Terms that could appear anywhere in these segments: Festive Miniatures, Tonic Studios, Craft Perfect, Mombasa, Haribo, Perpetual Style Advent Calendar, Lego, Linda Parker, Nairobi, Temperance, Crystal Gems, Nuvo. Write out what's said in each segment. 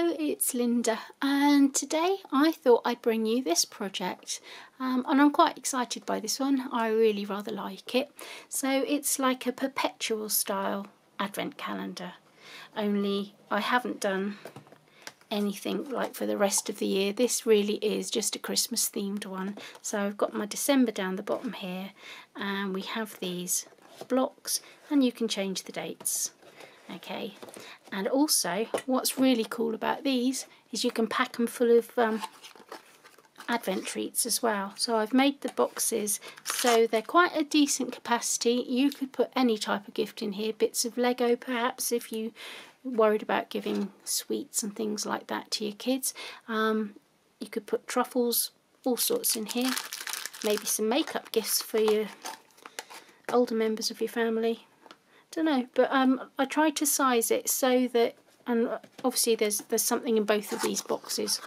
Hello, it's Linda, and today I thought I'd bring you this project, and I'm quite excited by this one. I really rather like it. So it's like a perpetual style advent calendar, only I haven't done anything like for the rest of the year. This really is just a Christmas themed one. So I've got my December down the bottom here, and we have these blocks and you can change the dates. Okay, and also what's really cool about these is you can pack them full of advent treats as well. So I've made the boxes so they're quite a decent capacity. You could put any type of gift in here, bits of Lego perhaps if you worried about giving sweets and things like that to your kids. You could put truffles, all sorts in here, maybe some makeup gifts for your older members of your family. Don't know, but I tried to size it so that, and obviously there's something in both of these boxes.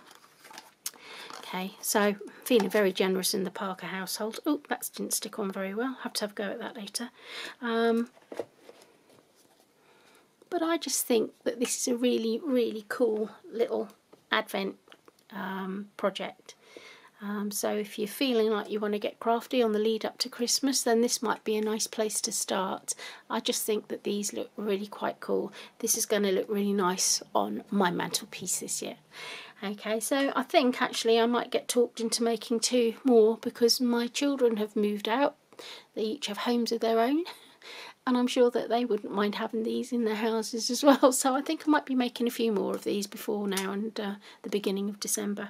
Okay, so feeling very generous in the Parker household. Oh, that didn't stick on very well. Have to have a go at that later. But I just think that this is a really, really cool little advent project. So if you're feeling like you want to get crafty on the lead up to Christmas, then this might be a nice place to start. I just think that these look really quite cool. This is going to look really nice on my mantelpiece this year. Okay, so I think actually I might get talked into making two more because my children have moved out. They each have homes of their own. And I'm sure that they wouldn't mind having these in their houses as well. So I think I might be making a few more of these before now and the beginning of December.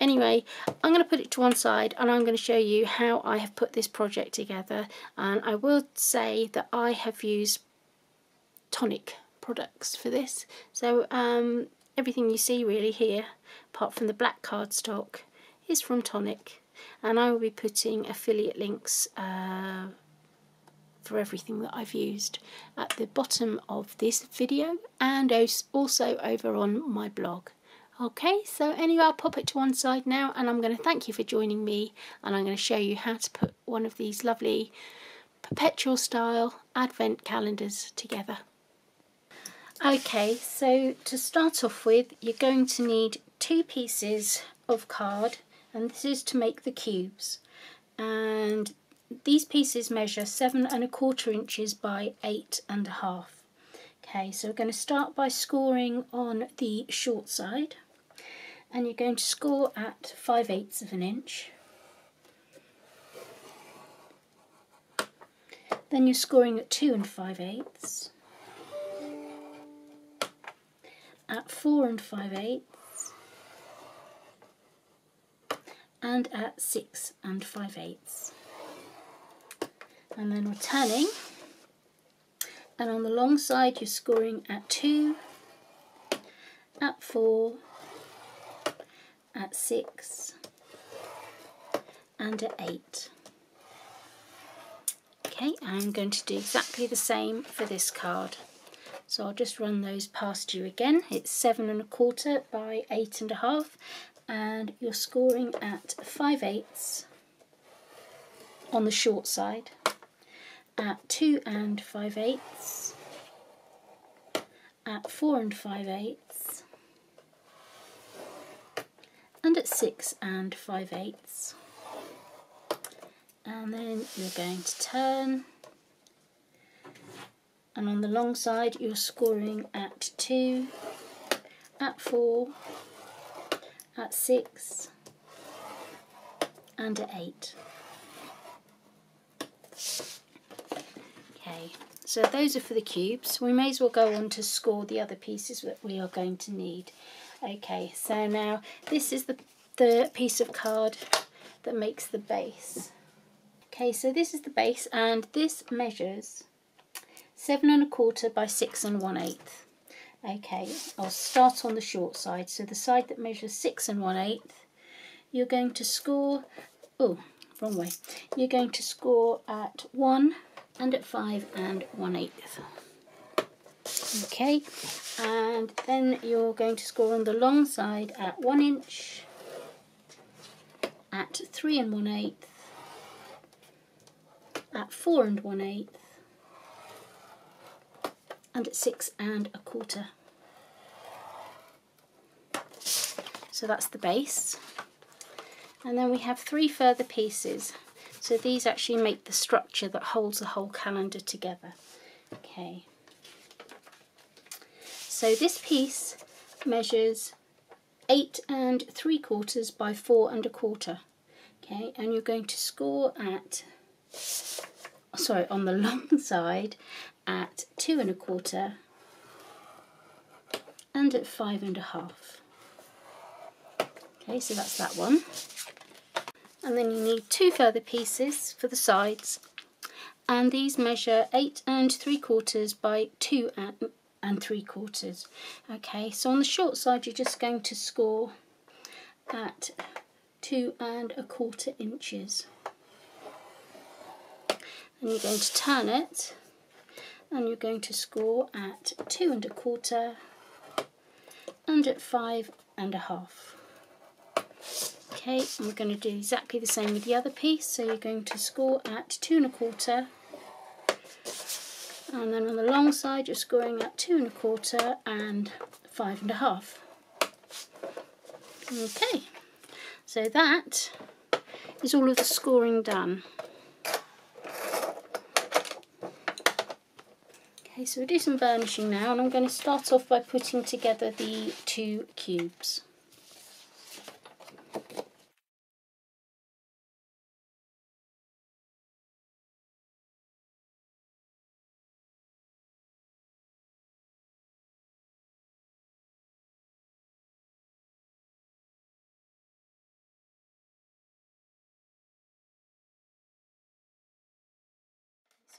Anyway, I'm going to put it to one side and I'm going to show you how I have put this project together. And I will say that I have used Tonic products for this. So everything you see really here, apart from the black cardstock, is from Tonic. And I will be putting affiliate links for everything that I've used at the bottom of this video and also over on my blog. Okay, so anyway, I'll pop it to one side now and I'm going to thank you for joining me, and I'm going to show you how to put one of these lovely perpetual style advent calendars together. Okay, so to start off with, you're going to need two pieces of card, and this is to make the cubes. And these pieces measure 7¼ inches by 8½. Okay, so we're going to start by scoring on the short side. And you're going to score at 5/8 of an inch. Then you're scoring at 2 5/8. At 4 5/8. And at 6 5/8. And then returning. And on the long side, you're scoring at 2, at 4, at 6, and at 8. Okay, I'm going to do exactly the same for this card. So I'll just run those past you again. It's 7¼ by 8½, and you're scoring at 5/8 on the short side, at 2 5/8, at 4 5/8, and at 6 5/8. And then you're going to turn, and on the long side you're scoring at 2, at 4, at 6, and at 8. So those are for the cubes. We may as well go on to score the other pieces that we are going to need. Okay, so now this is the piece of card that makes the base. Okay, so this is the base, and this measures 7¼ by 6 1/8. Okay, I'll start on the short side. So the side that measures 6 1/8, you're going to score, oh, wrong way. You're going to score at 1, and at 5 1/8. Okay, and then you're going to score on the long side at 1 inch, at 3 1/8, at 4 1/8, and at 6 1/4. So that's the base. And then we have three further pieces. So these actually make the structure that holds the whole calendar together. Okay. So this piece measures 8 3/4 by 4 1/4. Okay, and you're going to score at, sorry, on the long side at 2 1/4 and at 5 1/2. Okay, so that's that one. And then you need two further pieces for the sides, and these measure 8 3/4 by 2 3/4. Okay, so on the short side you're just going to score at 2 1/4 inches. And you're going to turn it and you're going to score at 2 1/4 and at 5 1/2. Okay, and we're going to do exactly the same with the other piece, so you're going to score at 2 1/4, and then on the long side you're scoring at 2 1/4 and 5 1/2. Okay, so that is all of the scoring done. Okay, so we'll do some burnishing now, and I'm going to start off by putting together the two cubes.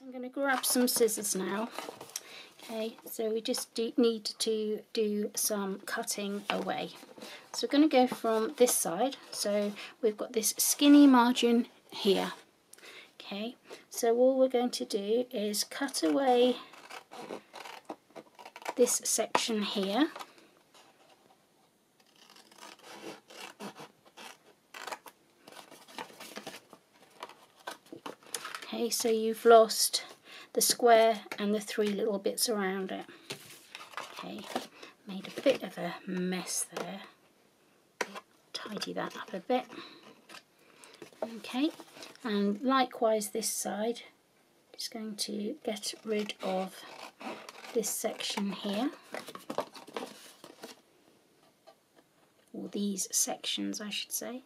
I'm going to grab some scissors now. Okay, so we just need to do some cutting away. So we're going to go from this side. So we've got this skinny margin here. Okay, so all we're going to do is cut away this section here. So you've lost the square and the three little bits around it. Okay, made a bit of a mess there. Tidy that up a bit. Okay, and likewise this side, just going to get rid of this section here. Or these sections, I should say.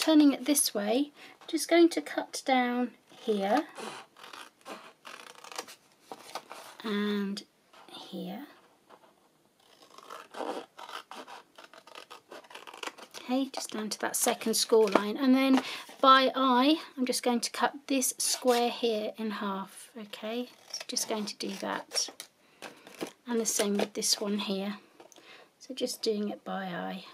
Turning it this way, just going to cut down here and here. Okay, just down to that second score line, and then by eye I'm just going to cut this square here in half. Okay, so just going to do that, and the same with this one here, so just doing it by eye.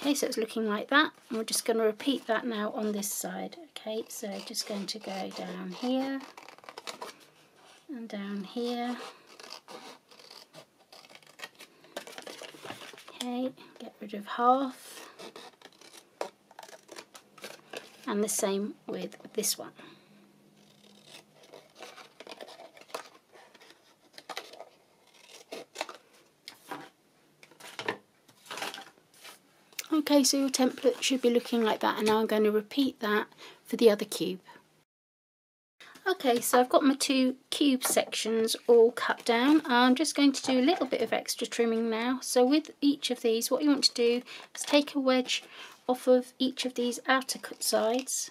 Okay, so it's looking like that, and we're just going to repeat that now on this side. Okay, so just going to go down here and down here. Okay, get rid of half, and the same with this one. Okay, so your template should be looking like that, and now I'm going to repeat that for the other cube. Okay, so I've got my two cube sections all cut down. I'm just going to do a little bit of extra trimming now. So with each of these, what you want to do is take a wedge off of each of these outer cut sides.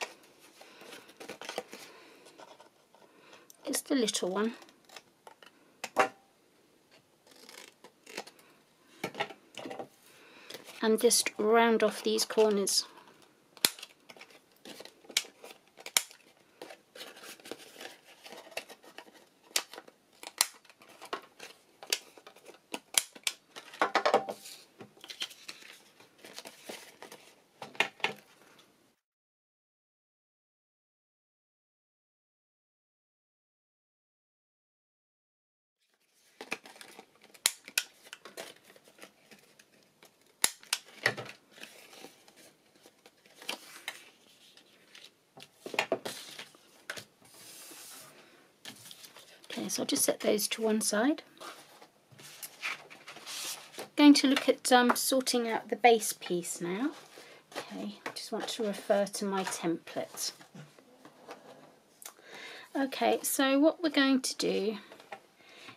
Just a little one. And just round off these corners. Okay, so I'll just set those to one side. Going to look at sorting out the base piece now. Okay, I just want to refer to my template. Okay, so what we're going to do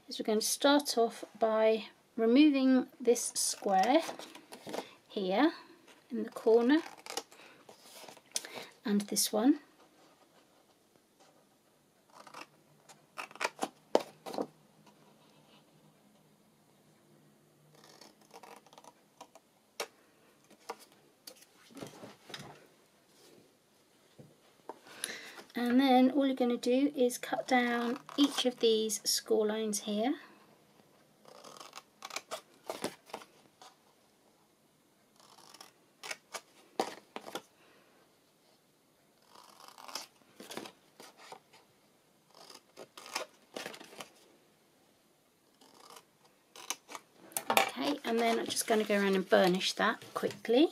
is we're going to start off by removing this square here in the corner and this one. And then all you're going to do is cut down each of these score lines here. Okay, and then I'm just going to go around and burnish that quickly.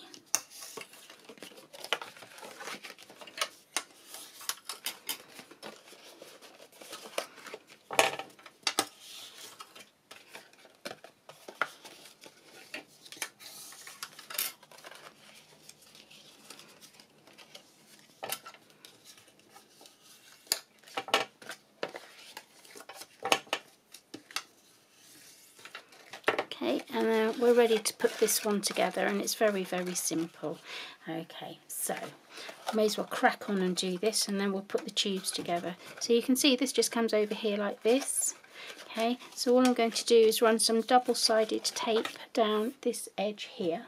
And then we're ready to put this one together, and it's very, very simple. Okay, so may as well crack on and do this, and then we'll put the tubes together. So you can see this just comes over here like this. Okay, so all I'm going to do is run some double-sided tape down this edge here.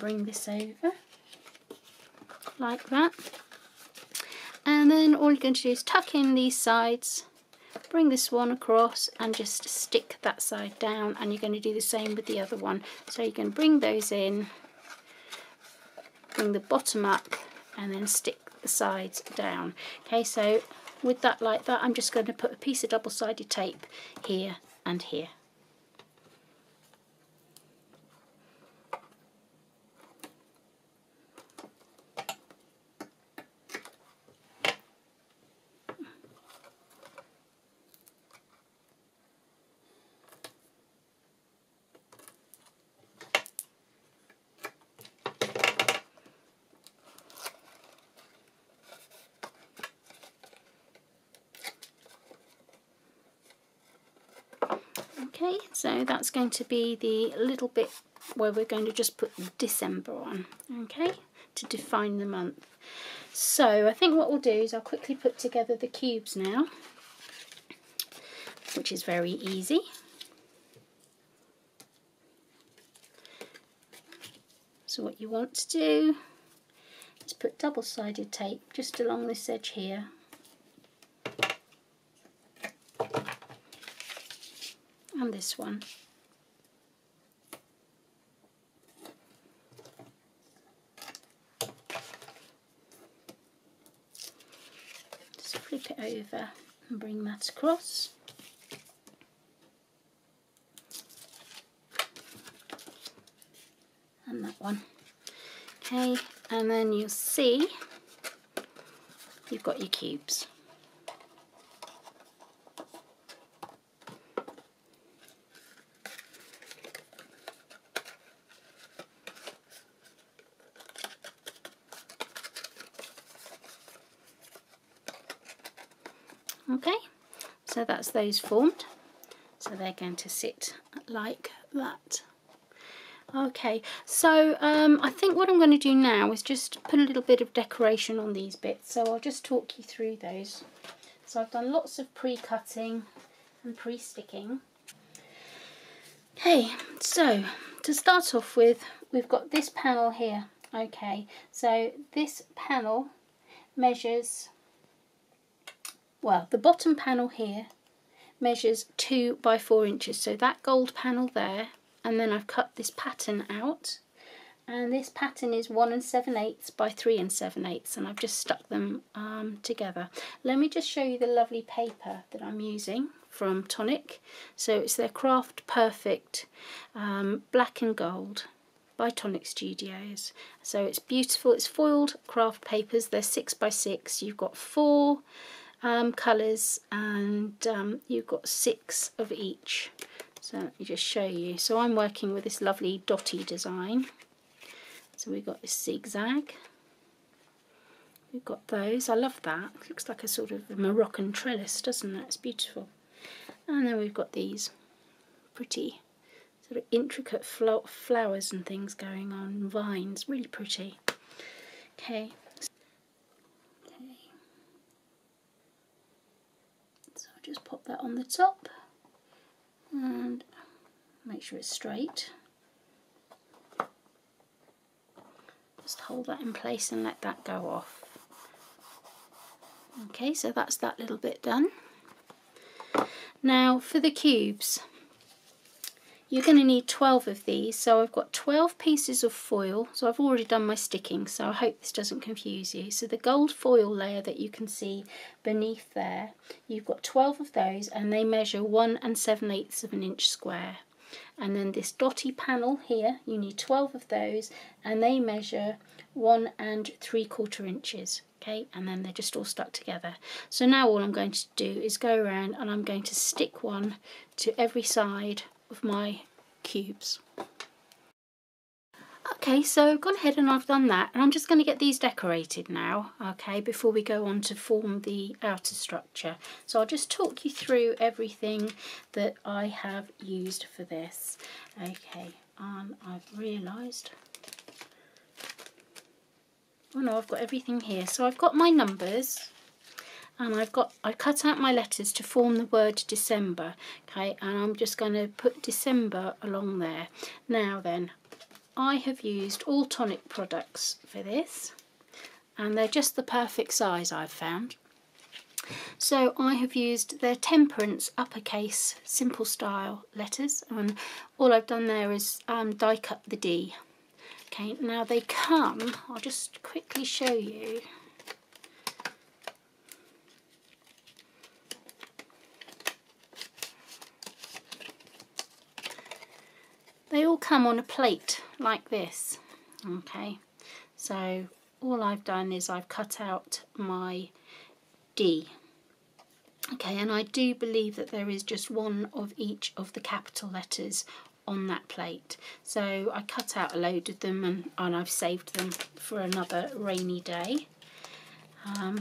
Bring this over like that, and then all you're going to do is tuck in these sides, bring this one across and just stick that side down, and you're going to do the same with the other one. So you can bring those in, bring the bottom up and then stick the sides down. Okay, so with that like that, I'm just going to put a piece of double-sided tape here and here. Okay, so that's going to be the little bit where we're going to just put December on, okay, to define the month. So I think what we'll do is I'll quickly put together the cubes now, which is very easy. So what you want to do is put double-sided tape just along this edge here. And this one. Just flip it over and bring that across. And that one. Okay, and then you'll see you've got your cubes. Okay, so that's those formed, so they're going to sit like that. Okay, so I think what I'm going to do now is just put a little bit of decoration on these bits, so I'll just talk you through those. So I've done lots of pre-cutting and pre-sticking. Okay, so to start off with, we've got this panel here. Okay, so this panel measures, well, the bottom panel here measures 2 by 4 inches, so that gold panel there, and then I've cut this pattern out and this pattern is 1 7/8 by 3 7/8, and I've just stuck them together. Let me just show you the lovely paper that I'm using from Tonic. So it's their Craft Perfect Black and Gold by Tonic Studios. So it's beautiful, it's foiled craft papers, they're 6 by 6, you've got 4 colours and you've got 6 of each. So let me just show you. So I'm working with this lovely dotty design. So we've got this zigzag, we've got those, I love that, it looks like a sort of a Moroccan trellis, doesn't it, it's beautiful. And then we've got these pretty sort of intricate flowers and things going on, vines, really pretty. Okay. So I'll just pop that on the top and make sure it's straight. Just hold that in place and let that go off. Okay, so that's that little bit done. Now for the cubes. You're going to need 12 of these, so I've got 12 pieces of foil, so I've already done my sticking, so I hope this doesn't confuse you. So the gold foil layer that you can see beneath there, you've got 12 of those, and they measure 1 7/8 of an inch square. And then this dotty panel here, you need 12 of those, and they measure 1 3/4 inches. Okay, and then they're just all stuck together. So now all I'm going to do is go around and I'm going to stick one to every side of my cubes. Okay, so I've gone ahead and I've done that, and I'm just going to get these decorated now, okay, before we go on to form the outer structure. So I'll just talk you through everything that I have used for this. Okay, I've realised, oh no, I've got everything here. So I've got my numbers, and I cut out my letters to form the word December, okay, and I'm just going to put December along there. Now then, I have used all Tonic products for this, and they're just the perfect size I've found. So I have used their Temperance uppercase simple style letters, and all I've done there is die cut the D. Okay, now they come, I'll just quickly show you. They all come on a plate like this, okay. So all I've done is I've cut out my D, okay, and I do believe that there is just one of each of the capital letters on that plate. So I cut out a load of them, and I've saved them for another rainy day.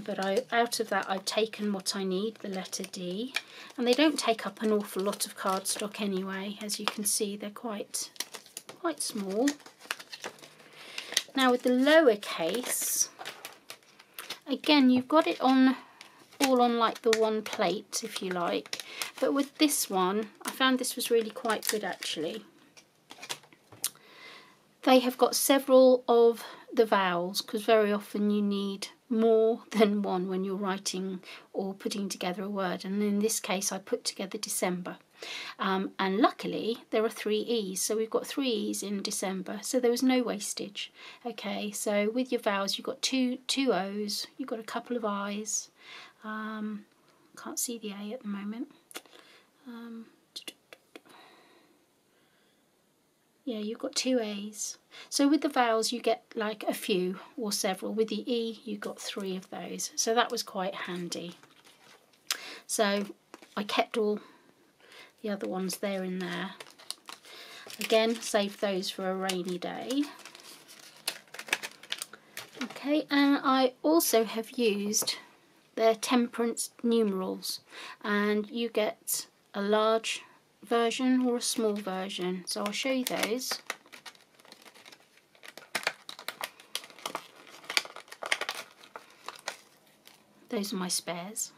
But out of that I've taken what I need, the letter D, and they don't take up an awful lot of cardstock anyway. As you can see, they're quite small. Now with the lowercase, again, you've got it on all on like the one plate, if you like, but with this one I found this was really quite good actually. They have got several of the vowels, because very often you need more than one when you're writing or putting together a word, and in this case I put together December, and luckily there are 3 E's, so we've got 3 E's in December, so there was no wastage. Okay, so with your vowels you've got two O's, you've got a couple of I's, can't see the A at the moment, yeah, you've got 2 A's. So with the vowels you get like a few or several. With the E you've got 3 of those. So that was quite handy. So I kept all the other ones there in there. Again, saved those for a rainy day. Okay, and I also have used their Temperance numerals. And you get a large version or a small version, so I'll show you those. Those are my spares.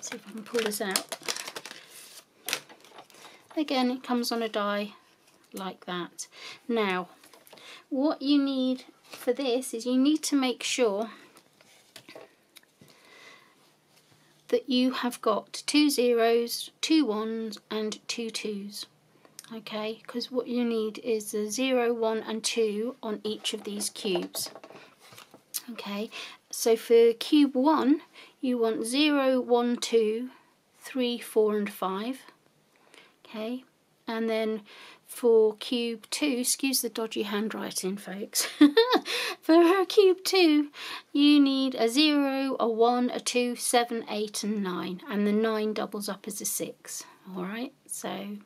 See if I can pull this out. Again, it comes on a die like that. Now, what you need for this is you need to make sure that you have got 2 zeros, 2 ones and 2 twos. okay, because what you need is the 0, 1 and 2 on each of these cubes. Okay, so for cube 1 you want 0, 1, 2, 3, 4 and 5. Okay, and then for cube 2, excuse the dodgy handwriting folks, for cube 2 you need a 0, a 1, a 2, 7, 8 and 9, and the 9 doubles up as a 6. Alright, so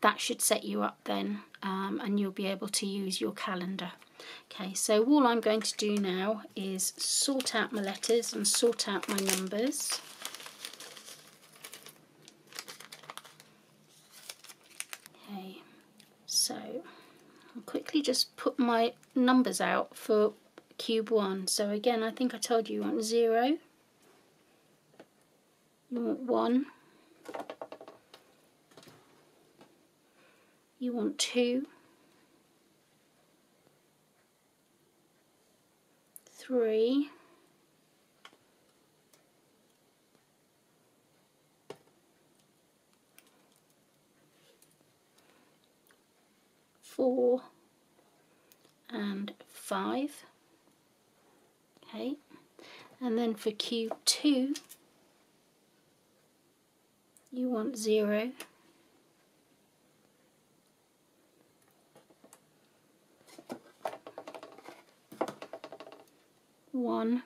that should set you up then, and you'll be able to use your calendar. Okay, so all I'm going to do now is sort out my letters and sort out my numbers. Okay, so I'll quickly just put my numbers out for cube 1. So again, I think I told you, you want 0, you want 1, you want 2, 3, 4 and 5. Okay, and then for cube 2 you want 0, 1,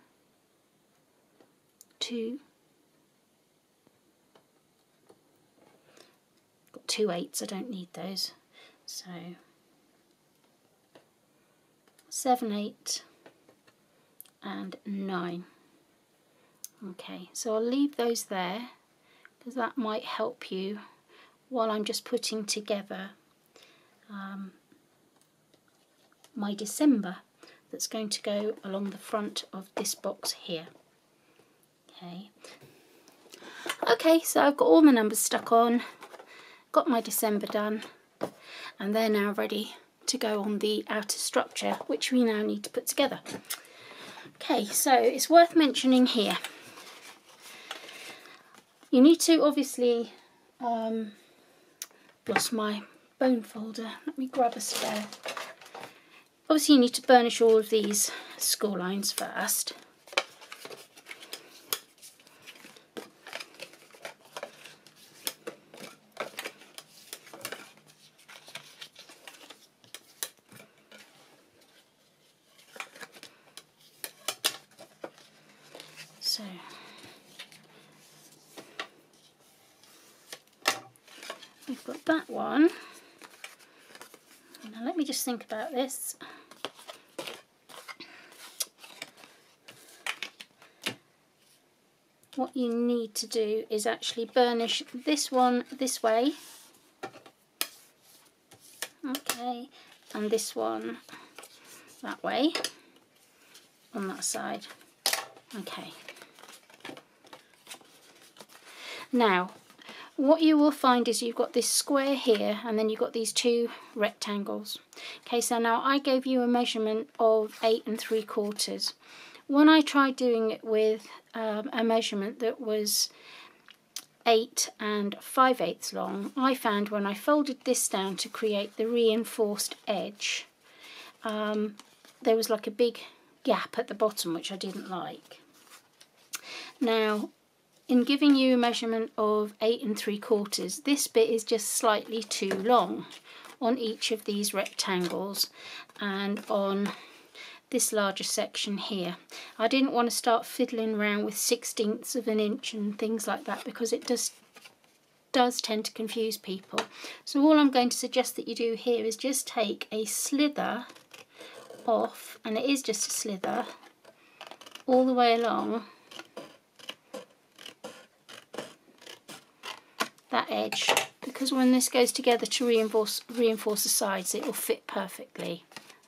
2, got 2 8s, I don't need those, so 7, 8 and 9. Okay, so I'll leave those there because that might help you while I'm just putting together my December. That's going to go along the front of this box here. Okay. Okay, so I've got all my numbers stuck on, got my December done, and they're now ready to go on the outer structure, which we now need to put together. Okay, so it's worth mentioning here, you need to obviously lost my bone folder, let me grab a spare. Obviously you need to burnish all of these score lines first. So we've got that one. Now let me just think about this. What you need to do is actually burnish this one this way, okay, and this one that way on that side. Okay, now what you will find is you've got this square here and then you've got these two rectangles. Okay, so now I gave you a measurement of 8 3/4. When I tried doing it with a measurement that was 8 5/8 long, I found when I folded this down to create the reinforced edge, there was like a big gap at the bottom, which I didn't like. Now, in giving you a measurement of 8 3/4, this bit is just slightly too long on each of these rectangles and on this larger section here. I didn't want to start fiddling around with 1/16 of an inch and things like that because it does tend to confuse people. So all I'm going to suggest that you do here is just take a slither off, and it is just a slither all the way along that edge, because when this goes together to reinforce the sides, it will fit perfectly.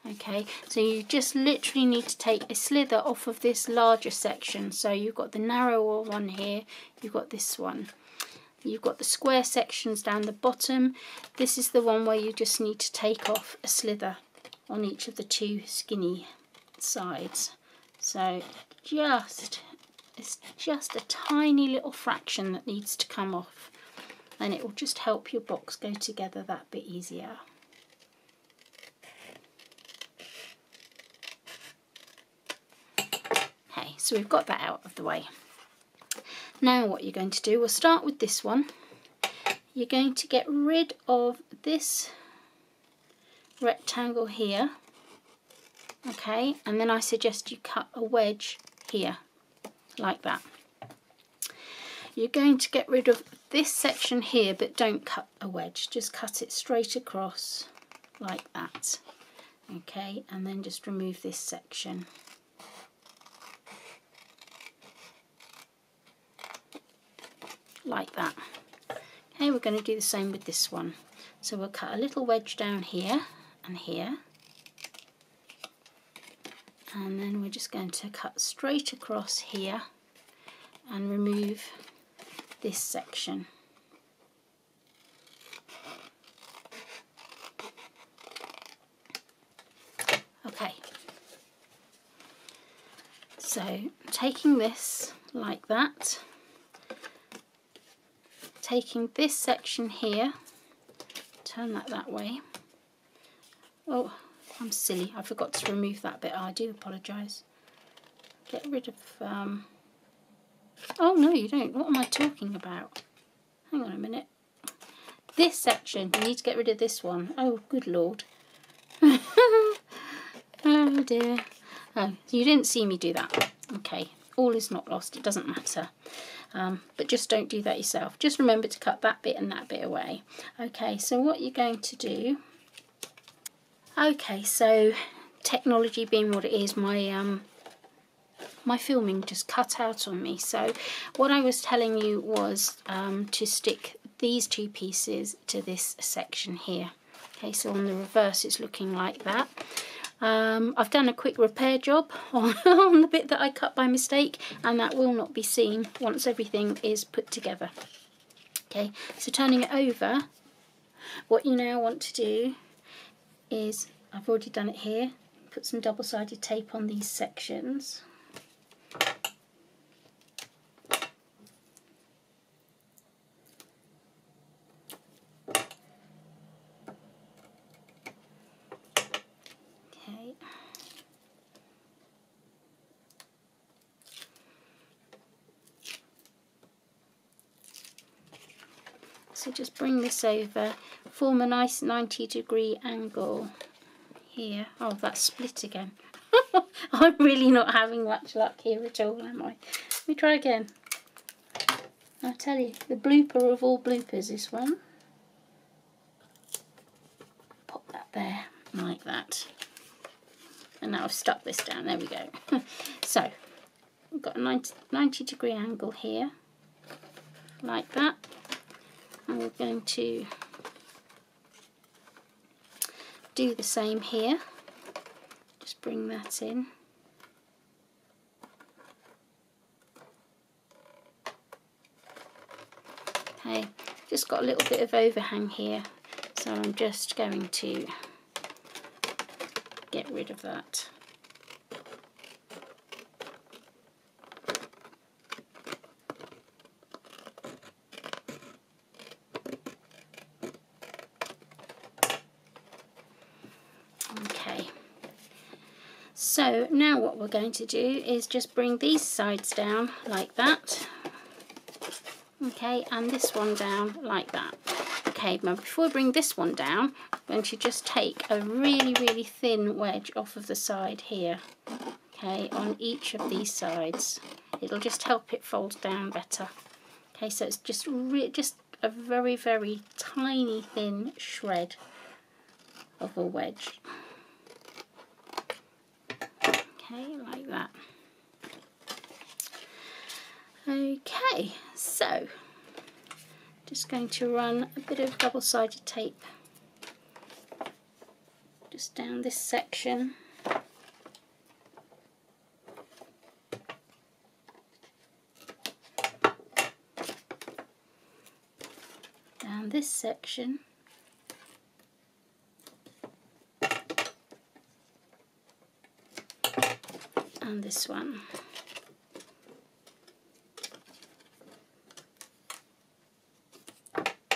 Okay, so you just literally need to take a slither off of this larger section. So you've got the narrower one here, you've got this one. You've got the square sections down the bottom. This is the one where you just need to take off a slither on each of the two skinny sides. So it's just a tiny little fraction that needs to come off. and it will just help your box go together that bit easier. Okay, so we've got that out of the way. Now what you're going to do, we'll start with this one. You're going to get rid of this rectangle here, okay, and then I suggest you cut a wedge here, like that. You're going to get rid of this section here, but don't cut a wedge, just cut it straight across, like that, okay, and then just remove this section. Like that. Okay, we're going to do the same with this one. So we'll cut a little wedge down here, and then we're just going to cut straight across here and remove this section. Okay, so taking this like that, taking this section here, turn that way. Oh, I'm silly, I forgot to remove that bit. I do apologise. Get rid of... Oh no, you don't. What am I talking about? Hang on a minute. This section, you need to get rid of this one. Oh, good lord. Oh dear. Oh, you didn't see me do that. Okay, all is not lost. It doesn't matter. But just don't do that yourself. Just remember to cut that bit and that bit away. Okay, so what you're going to do... Okay, so technology being what it is, my filming just cut out on me. So what I was telling you was to stick these two pieces to this section here. Okay, so on the reverse it's looking like that. I've done a quick repair job on the bit that I cut by mistake, and that will not be seen once everything is put together. Okay, so turning it over, what you now want to do is, I've already done it here, put some double-sided tape on these sections. So just bring this over, form a nice 90-degree angle here. Oh, that's split again. I'm really not having much luck here at all, am I? Let me try again. I'll tell you, the blooper of all bloopers, this one. Pop that there, like that. And now I've stuck this down, there we go. So, we've got a 90-degree angle here, like that. And we're going to do the same here, just bring that in. Okay, just got a little bit of overhang here, so I'm just going to get rid of that. So now what we're going to do is just bring these sides down like that, okay, and this one down like that. Okay, now before I bring this one down, I'm going to just take a really, really thin wedge off of the side here, okay, on each of these sides. It'll just help it fold down better. Okay, so it's just a very, very tiny thin shred of a wedge. Okay, like that. Okay, so just going to run a bit of double-sided tape just down this section. Down this section. And this one. Okay,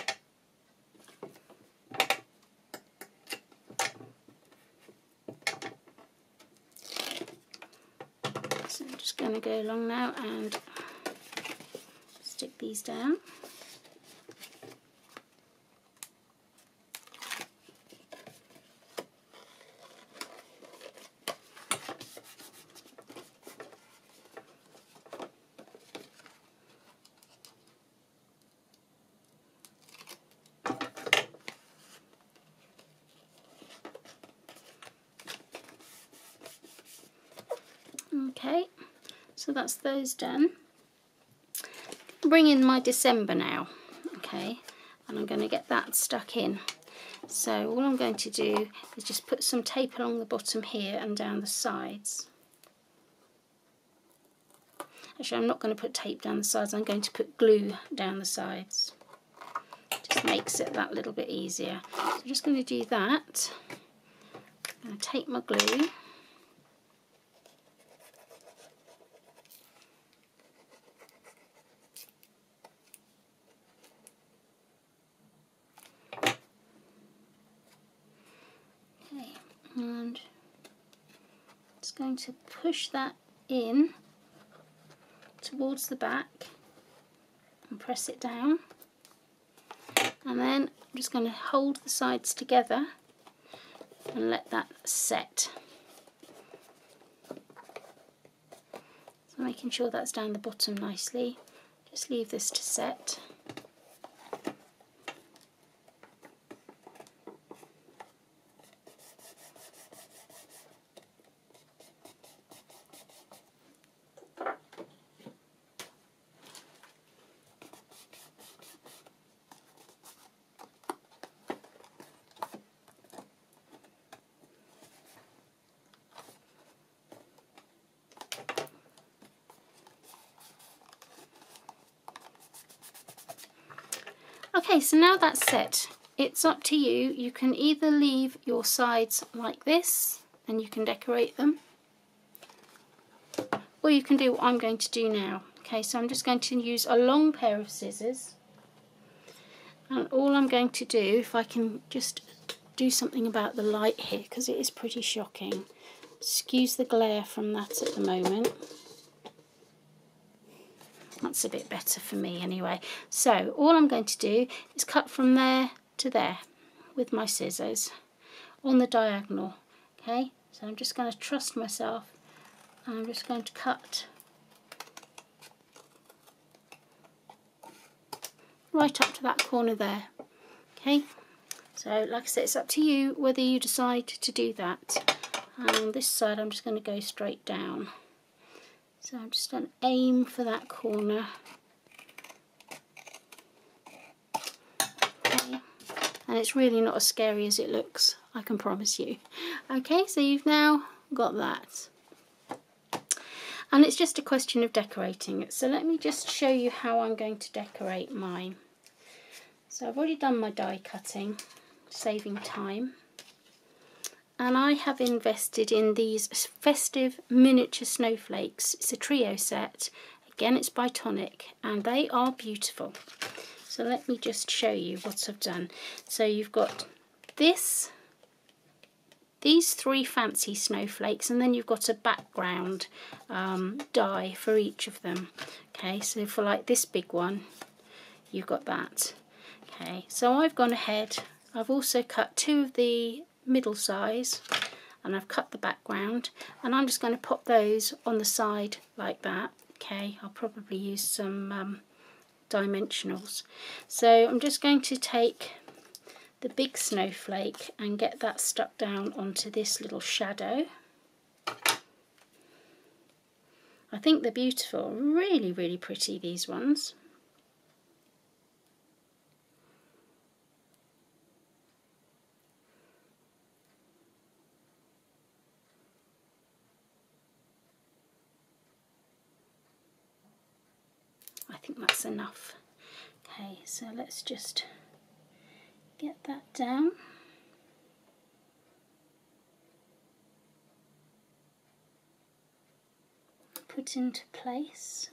So I'm just going to go along now and stick these down. Okay, so that's those done. Bring in my December now, okay, and I'm going to get that stuck in. So all I'm going to do is just put some tape along the bottom here and down the sides. Actually, I'm not going to put tape down the sides, I'm going to put glue down the sides. Just makes it that little bit easier. So I'm just going to do that. I'm going to take my glue. And just going to push that in towards the back and press it down, and then I'm just going to hold the sides together and let that set. So making sure that's down the bottom nicely, just leave this to set. Okay, so now that's set, it's up to you. You can either leave your sides like this and you can decorate them, or you can do what I'm going to do now. Okay, so I'm just going to use a long pair of scissors, and all I'm going to do, if I can just do something about the light here, because it is pretty shocking. Excuse the glare from that at the moment. That's a bit better for me anyway. So all I'm going to do is cut from there to there with my scissors on the diagonal. Okay, so I'm just going to trust myself and I'm just going to cut right up to that corner there. Okay, so like I said, it's up to you whether you decide to do that. And on this side I'm just going to go straight down. So I'm just going to aim for that corner. Okay. And it's really not as scary as it looks, I can promise you. Okay, so you've now got that. And it's just a question of decorating it. So let me just show you how I'm going to decorate mine. So I've already done my die cutting, saving time. And I have invested in these festive miniature snowflakes. It's a trio set. Again, it's by Tonic, and they are beautiful. So let me just show you what I've done. So you've got this, these three fancy snowflakes, and then you've got a background die for each of them. Okay, so for like this big one, you've got that. Okay, so I've gone ahead. I've also cut two of the middle size, and I've cut the background, and I'm just going to pop those on the side like that. Okay, I'll probably use some dimensionals. So I'm just going to take the big snowflake and get that stuck down onto this little shadow. I think they're beautiful, really, really pretty, these ones. I think that's enough. Okay, so let's just get that down. Put into place.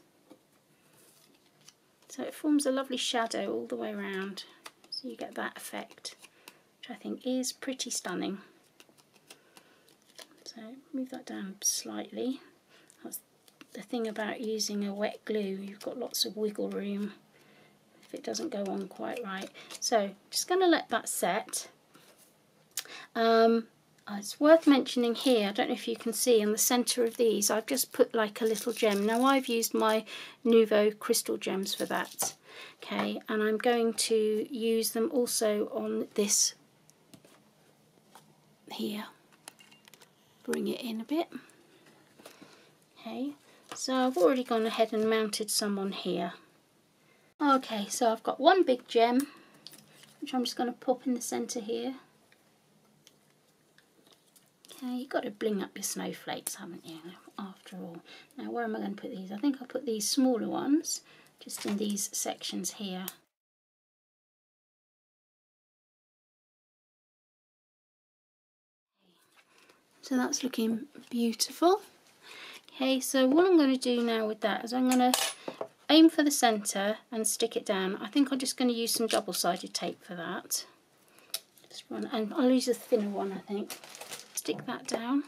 So it forms a lovely shadow all the way around. So you get that effect, which I think is pretty stunning. So move that down slightly. That's the thing about using a wet glue, you've got lots of wiggle room if it doesn't go on quite right. So just going to let that set. It's worth mentioning here, I don't know if you can see in the centre of these, I've just put like a little gem. Now I've used my Nuvo Crystal Gems for that. Okay, and I'm going to use them also on this here. Bring it in a bit. Okay, so I've already gone ahead and mounted some on here. Okay, so I've got one big gem, which I'm just going to pop in the centre here. Okay, you've got to bling up your snowflakes, haven't you, after all. Now, where am I going to put these? I think I'll put these smaller ones just in these sections here. So that's looking beautiful. Okay, so what I'm going to do now with that is I'm going to aim for the centre and stick it down. I think I'm just going to use some double-sided tape for that. Just run, and I'll use a thinner one, I think. Stick that down,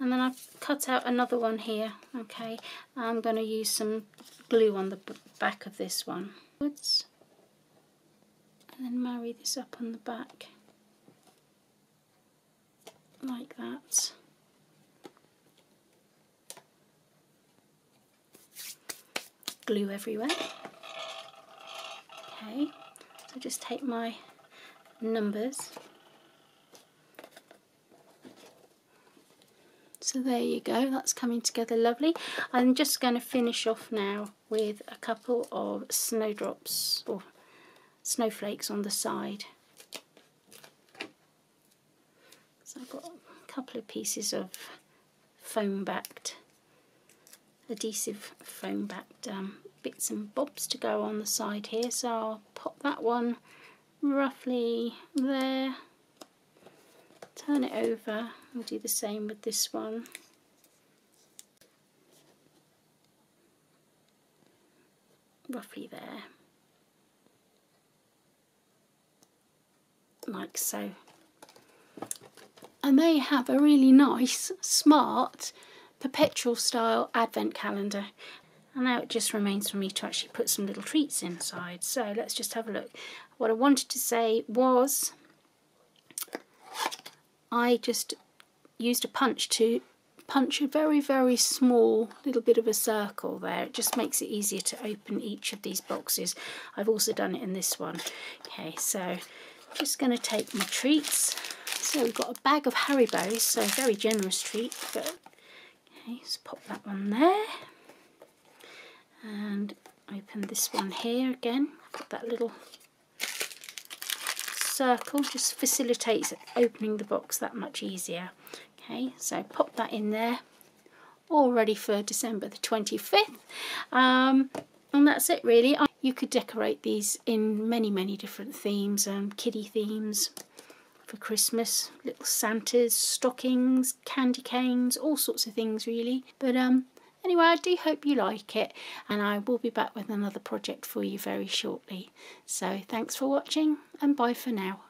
and then I've cut out another one here. Okay, I'm going to use some glue on the back of this one, and then marry this up on the back like that. Glue everywhere. Okay, so just take my numbers. So there you go, that's coming together lovely. I'm just going to finish off now with a couple of snowdrops or snowflakes on the side. So I've got a couple of pieces of foam-backed, adhesive foam-backed bits and bobs to go on the side here. So I'll pop that one roughly there. Turn it over, we'll do the same with this one. Roughly there. Like so. And there you have a really nice, smart, perpetual style advent calendar. And now it just remains for me to actually put some little treats inside. So let's just have a look. What I wanted to say was, I just used a punch to punch a very, very small little bit of a circle there. It just makes it easier to open each of these boxes. I've also done it in this one. Okay, so just going to take my treats. So we've got a bag of Haribos, so a very generous treat. But okay, just pop that one there. And open this one here again. Got that little circle, just facilitates opening the box that much easier. Okay, so pop that in there, all ready for December the 25th. And that's it really. You could decorate these in many, many different themes, kiddie themes for Christmas, little Santas, stockings, candy canes, all sorts of things really. But anyway, I do hope you like it, and I will be back with another project for you very shortly. So thanks for watching, and bye for now.